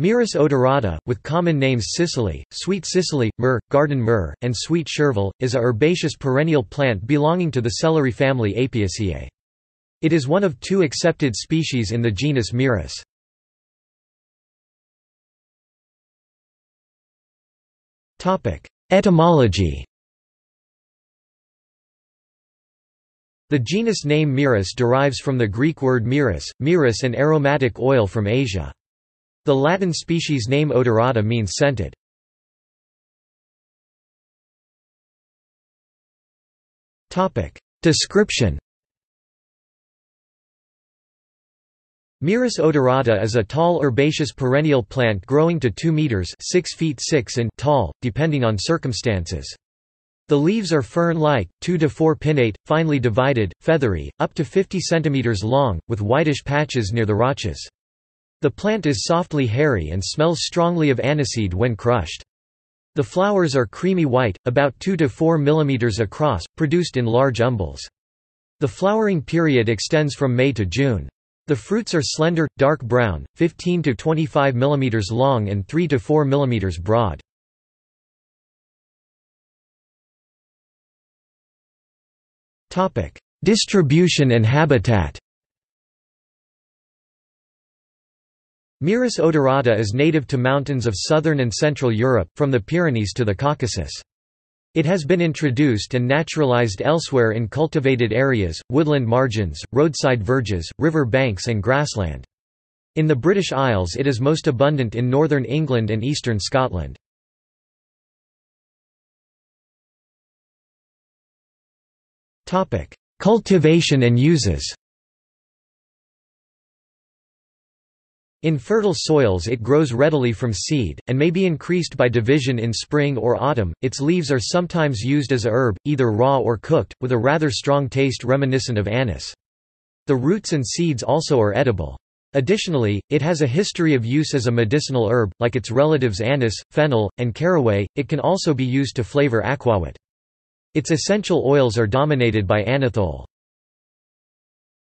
Myrrhis odorata, with common names Cicely, Sweet Cicely, Myrrh, Garden Myrrh, and Sweet Chervil, is a herbaceous perennial plant belonging to the celery family Apiaceae. It is one of two accepted species in the genus Myrrhis. Etymology. The genus name Myrrhis derives from the Greek word myrrhis, an aromatic oil from Asia. The Latin species name odorata means scented. Description. Myrrhis odorata is a tall herbaceous perennial plant growing to 2 meters (6 feet 6 inches) in tall, depending on circumstances. The leaves are fern-like, 2 to 4 pinnate, finely divided, feathery, up to 50 centimeters long, with whitish patches near the rachis. The plant is softly hairy and smells strongly of aniseed when crushed. The flowers are creamy white, about 2 to 4 mm across, produced in large umbels. The flowering period extends from May to June. The fruits are slender, dark brown, 15 to 25 mm long and 3 to 4 mm broad. Distribution and habitat. Myrrhis odorata is native to mountains of southern and central Europe, from the Pyrenees to the Caucasus. It has been introduced and naturalized elsewhere in cultivated areas, woodland margins, roadside verges, river banks and grassland. In the British Isles it is most abundant in northern England and eastern Scotland. Cultivation and uses. In fertile soils it grows readily from seed, and may be increased by division in spring or autumn. Its leaves are sometimes used as a herb, either raw or cooked, with a rather strong taste reminiscent of anise. The roots and seeds also are edible. Additionally, it has a history of use as a medicinal herb, like its relatives anise, fennel, and caraway. It can also be used to flavor aquavit. Its essential oils are dominated by anethole.